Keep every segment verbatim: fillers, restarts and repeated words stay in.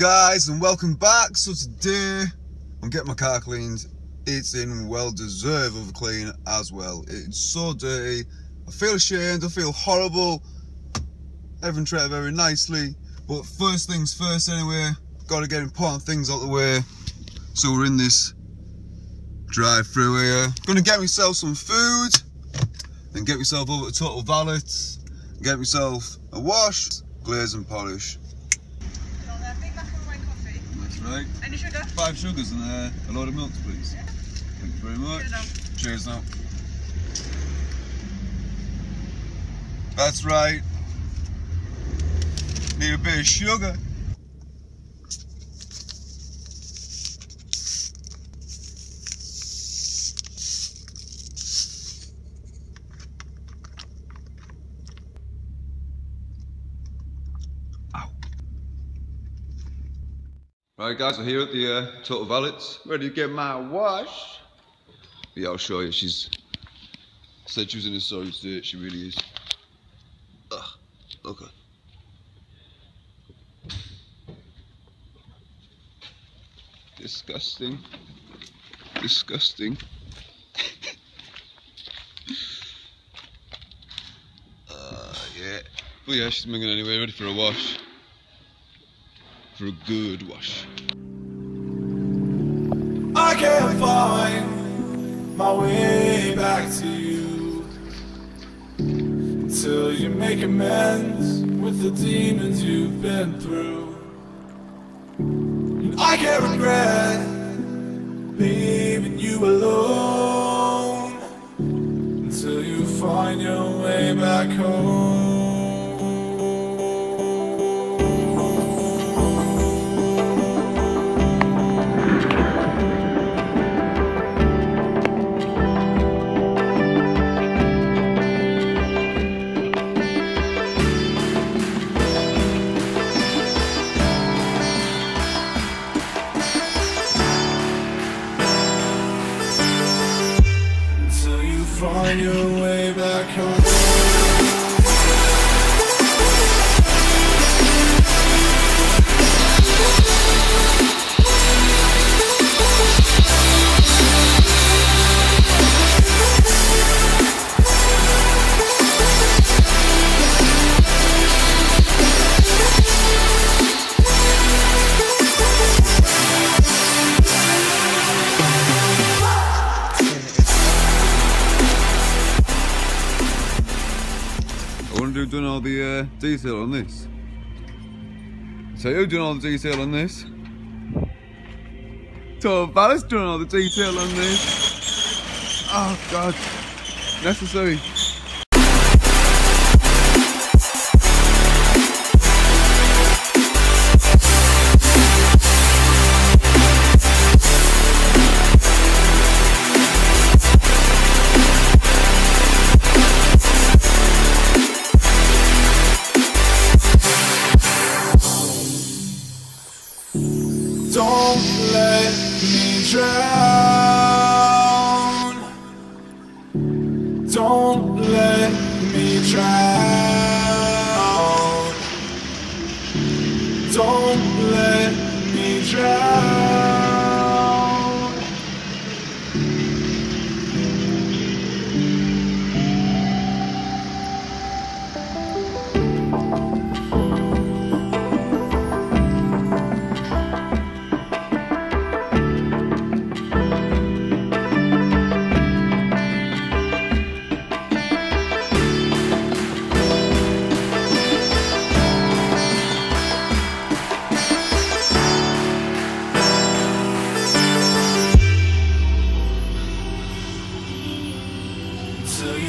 guys, and welcome back. So today I'm getting my car cleaned. It's in well deserved of a clean as well. It's so dirty. I feel ashamed, I feel horrible. Everyone treated very nicely, but first things first anyway, gotta get important things out the way. So we're in this drive through here. Gonna get myself some food, then get myself over to Total Valets, get myself a wash, glaze and polish. Right. Any sugar? Five sugars and uh, a load of milk, please. Yeah. Thank you very much. Cheers now. That's right. Need a bit of sugar. Right guys, we're here at the uh, Total Valets. Ready to get my wash? Yeah, I'll show you. She's said she was in a sorry state. She really is. Ugh, okay. Disgusting. Disgusting. uh, yeah. But yeah, she's minging anyway. Ready for a wash. For a good wash. I can't find my way back to you till you make amends with the demons you've been through. And I can't regret leaving you alone until you find your way back home. Find your way back home. Doing all the uh, detail on this. So you're doing all the detail on this. Total Valets doing all the detail on this. Oh God, necessary. Don't let me drown. Don't let me drown. Don't let me drown. Till you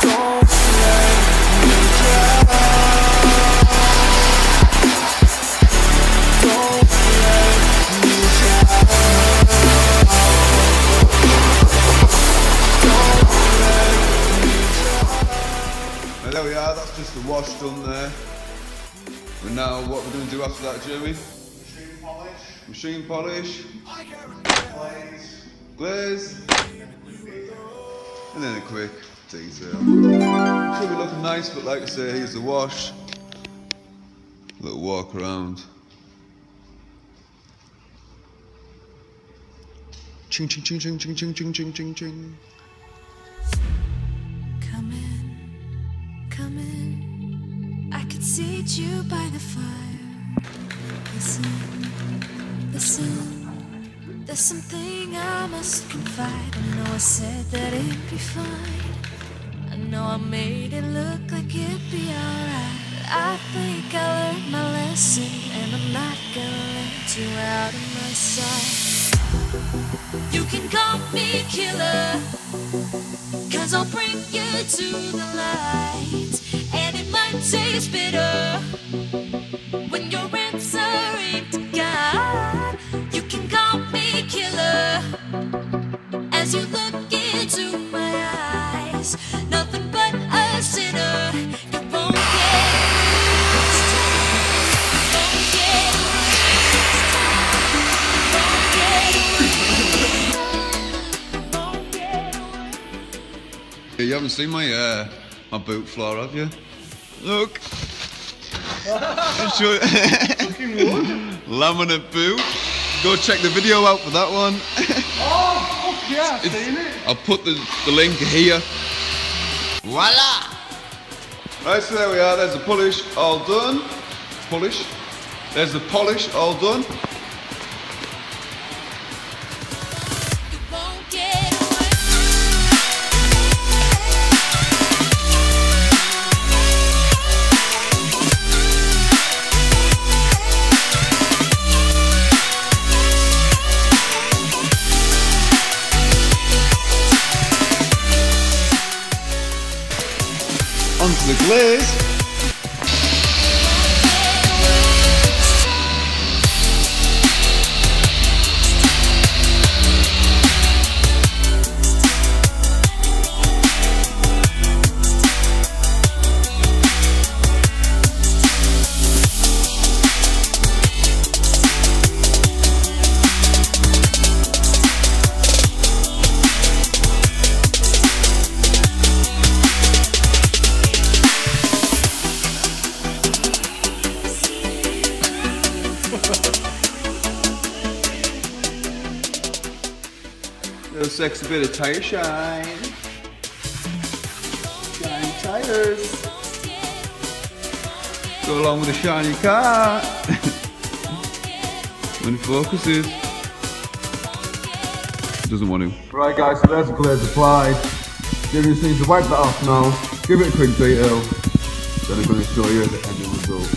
Don't let me drown. just the wash done there. And now what we're going to do after that, Joey? Machine polish. Machine polish. Glaze. Glaze. And then a quick detail. Should be looking nice, but like I say, here's the wash. Little walk around. Ching, ching, ching, ching, ching, ching, ching, ching, ching, ching. Come in, come in. I could seat you by the fire. Listen, listen. There's something I must confide. I know I said that it'd be fine. I know I made it look like it'd be alright. I think I learned my lesson, and I'm not gonna let you out of my sight. You can call me killer, 'cause I'll bring you to the light. And it might taste bitter when your answer ain't to God. You can call me killer as you look into my eyes. Nothing but a sinner. You won't get it this time. You won't get it this time. You won't get it. You haven't seen my uh, my boot floor, have you? Look! Fucking wood! Laminate boot. Go check the video out for that one. Oh, fuck yeah, I've it's, seen it! I'll put the, the link here. Voila! Right, so there we are. There's the polish all done. Polish. There's the polish all done. Onto the glaze. Little sexy bit of tire shine. Shiny tires. Go along with a shiny car. When it focuses. Doesn't want to. Right guys, so there's the glaze applied. Jimmy just needs to wipe that off now. Give it a quick detail. Then I'm going to show you the end result.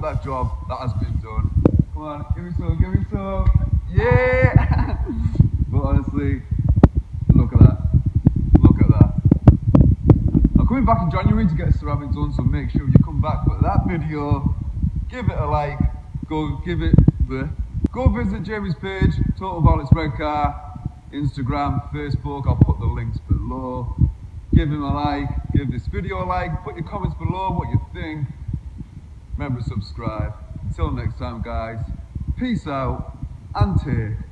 That job that has been done. Come on, give me some, give me some. Yeah! But honestly, look at that. Look at that. I'm coming back in January to get a ceramic done, so make sure you come back for that video. Give it a like. Go give it the. Go visit Jamie's page, Total Valets Red Car, Instagram, Facebook. I'll put the links below. Give him a like. Give this video a like. Put your comments below what you think. Remember to subscribe. Until next time guys, peace out and take care.